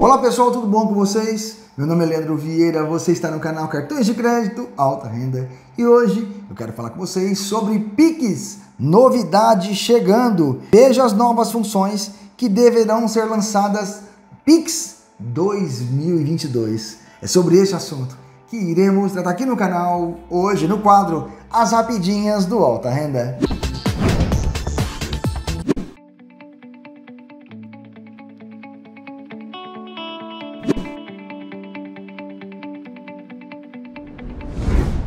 Olá pessoal, tudo bom com vocês? Meu nome é Leandro Vieira, você está no canal Cartões de Crédito Alta Renda e hoje eu quero falar com vocês sobre PIX, novidade chegando. Veja as novas funções que deverão ser lançadas PIX 2022. É sobre este assunto que iremos tratar aqui no canal hoje no quadro As Rapidinhas do Alta Renda.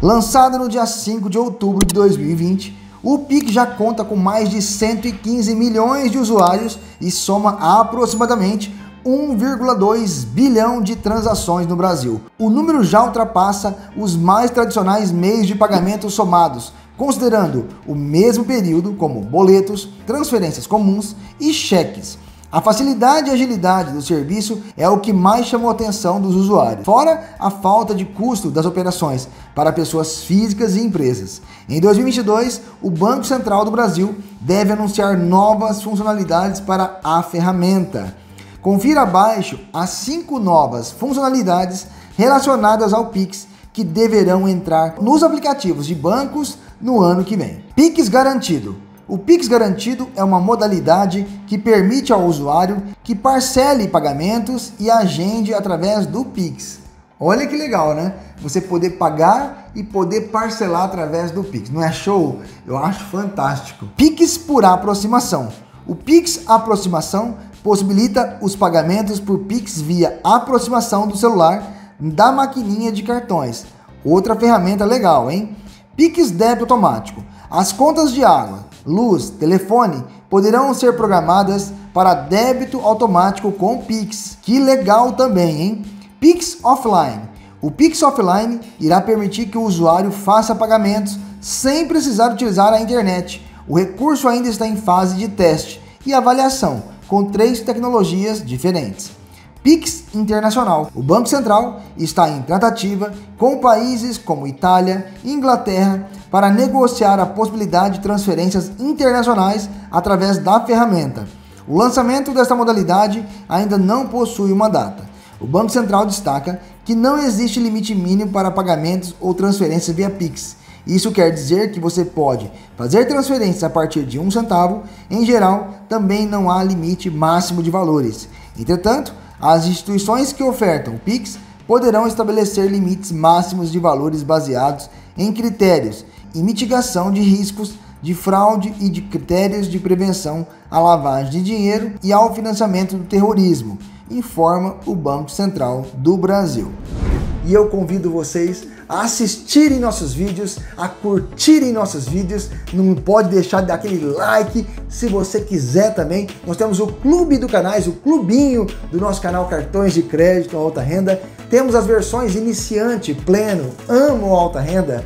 Lançado no dia 5 de outubro de 2020, o PIX já conta com mais de 115 milhões de usuários e soma aproximadamente 1,2 bilhão de transações no Brasil. O número já ultrapassa os mais tradicionais meios de pagamento somados, considerando o mesmo período como boletos, transferências comuns e cheques. A facilidade e agilidade do serviço é o que mais chamou a atenção dos usuários, fora a falta de custo das operações para pessoas físicas e empresas. Em 2022, o Banco Central do Brasil deve anunciar novas funcionalidades para a ferramenta. Confira abaixo as 5 novas funcionalidades relacionadas ao PIX que deverão entrar nos aplicativos de bancos no ano que vem. PIX garantido. O PIX garantido é uma modalidade que permite ao usuário que parcele pagamentos e agende através do PIX. Olha que legal, né? Você poder pagar e poder parcelar através do PIX. Não é show? Eu acho fantástico. PIX por aproximação. O PIX aproximação possibilita os pagamentos por PIX via aproximação do celular da maquininha de cartões. Outra ferramenta legal, hein? PIX débito automático. As contas de água, luz, telefone poderão ser programadas para débito automático com PIX. Que legal também, hein? PIX Offline. O PIX Offline irá permitir que o usuário faça pagamentos sem precisar utilizar a internet. O recurso ainda está em fase de teste e avaliação, com 3 tecnologias diferentes. PIX Internacional. O Banco Central está em tratativa com países como Itália e Inglaterra para negociar a possibilidade de transferências internacionais através da ferramenta. O lançamento desta modalidade ainda não possui uma data. O Banco Central destaca que não existe limite mínimo para pagamentos ou transferências via PIX. Isso quer dizer que você pode fazer transferências a partir de 1 centavo. Em geral, também não há limite máximo de valores. Entretanto, as instituições que ofertam o PIX poderão estabelecer limites máximos de valores baseados em critérios e mitigação de riscos de fraude e de critérios de prevenção à lavagem de dinheiro e ao financiamento do terrorismo, informa o Banco Central do Brasil. E eu convido vocês a assistirem nossos vídeos, a curtirem nossos vídeos, não pode deixar de dar aquele like se você quiser também. Nós temos o clube do canais, o clubinho do nosso canal Cartões de Crédito Alta Renda. Temos as versões iniciante, pleno, amo alta renda,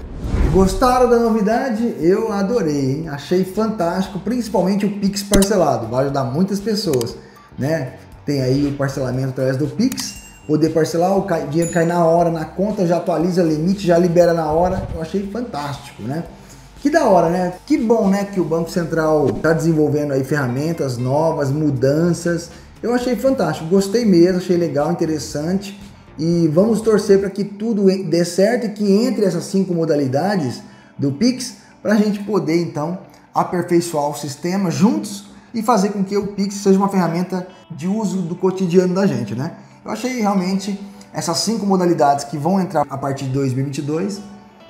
Gostaram da novidade? Eu adorei, hein? Achei fantástico, principalmente o PIX parcelado, vai ajudar muitas pessoas, né? Tem aí o parcelamento através do PIX, poder parcelar, o dinheiro cai na hora, na conta, já atualiza o limite, já libera na hora, eu achei fantástico, né? Que da hora, né? Que bom, né, que o Banco Central tá desenvolvendo aí ferramentas novas, mudanças, eu achei fantástico, gostei mesmo, achei legal, interessante. E vamos torcer para que tudo dê certo e que entre essas 5 modalidades do PIX para a gente poder então aperfeiçoar o sistema juntos e fazer com que o PIX seja uma ferramenta de uso do cotidiano da gente, né? Eu achei realmente essas 5 modalidades que vão entrar a partir de 2022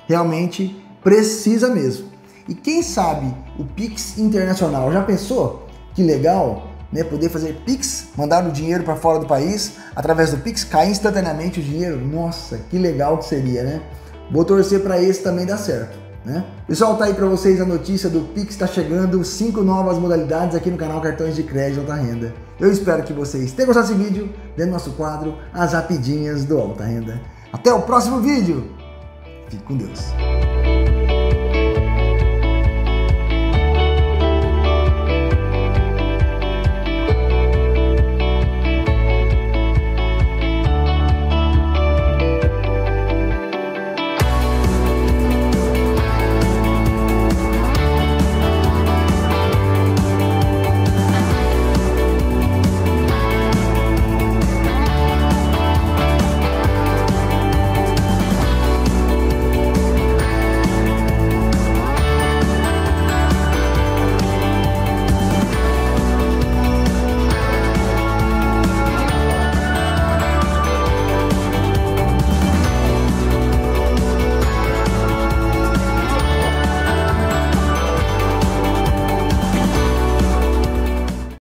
realmente precisa mesmo. E quem sabe o PIX internacional, já pensou? Que legal! Né, poder fazer PIX, mandar o dinheiro para fora do país, através do PIX, cair instantaneamente o dinheiro. Nossa, que legal que seria, né? Vou torcer para esse também dar certo, né? Pessoal, tá aí para vocês a notícia do PIX, tá chegando 5 novas modalidades aqui no canal Cartões de Crédito Alta Renda. Eu espero que vocês tenham gostado desse vídeo, dentro do nosso quadro As Rapidinhas do Alta Renda. Até o próximo vídeo. Fique com Deus.